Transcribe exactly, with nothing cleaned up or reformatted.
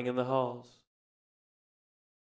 running in the halls.